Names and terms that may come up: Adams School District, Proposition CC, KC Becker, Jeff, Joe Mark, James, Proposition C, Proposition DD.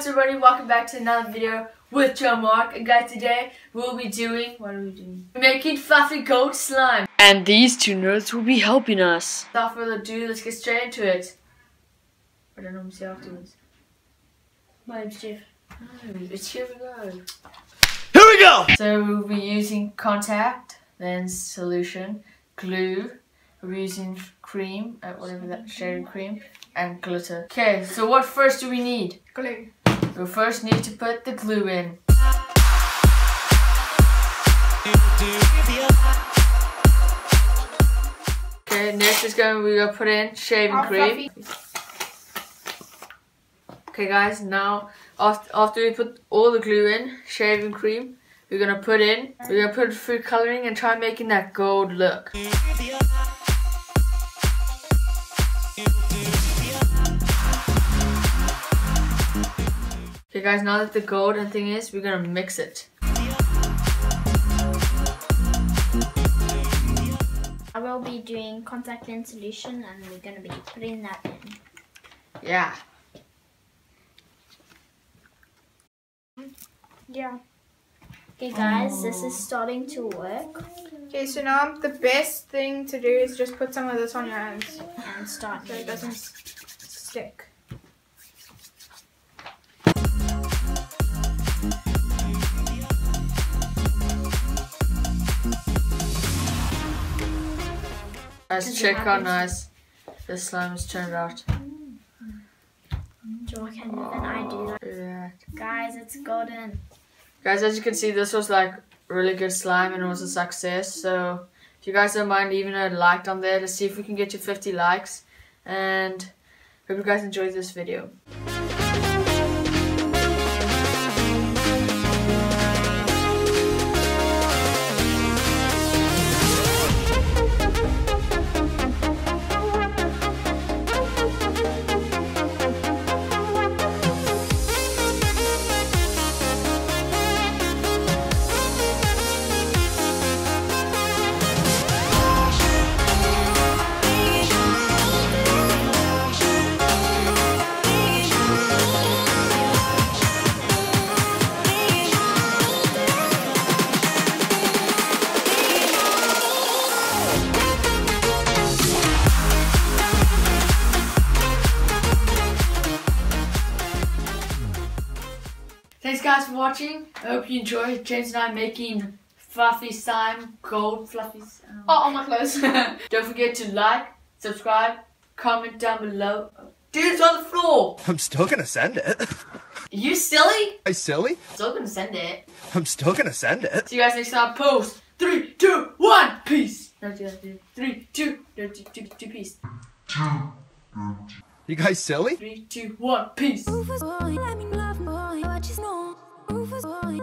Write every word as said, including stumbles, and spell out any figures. What's up, everybody? Welcome back to another video with Joe Mark. And guys, today we'll be doing, what are we doing? We're making fluffy goat slime. And these two nerds will be helping us. Without further ado, let's get straight into it. I don't know what to say afterwards. My name's Jeff. It's here we go. Here we go! So we'll be using contact, then solution, glue. We're using cream, uh, whatever that shade of cream, and glitter. Okay, so what first do we need? Glue. We first need to put the glue in. Okay, next is going we're gonna put in shaving oh, cream. Fluffy. Okay, guys, now after after we put all the glue in, shaving cream, we're gonna put in we're gonna put food coloring and try making that gold look. Okay guys, now that the golden thing is, we're gonna mix it. I will be doing contact lens solution and we're gonna be putting that in. Yeah. Yeah. Okay guys, oh. This is starting to work. Okay, so now the best thing to do is just put some of this on your hands. And start. So it doesn't stick. Let's check how nice this slime has turned out. Joe can oh, and I do that. Yeah. Guys, it's golden. Guys, as you can see, this was like really good slime and it was a success. So if you guys don't mind leaving a like down there to see if we can get you fifty likes. And hope you guys enjoyed this video. Thanks guys for watching. I hope you enjoyed James and I making fluffy slime, gold fluffy slime. Oh, on my clothes. Don't forget to like, subscribe, comment down below. Dude's on the floor. I'm still gonna send it. You silly? I silly? Still gonna send it. I'm still gonna send it. See you guys next time. Post. Three, two, one, peace. Don't do that, dude. Three, two, don't do, two, two, peace. You guys silly? Three, two, one, peace. Boy, I mean love boy, I just know. Boy.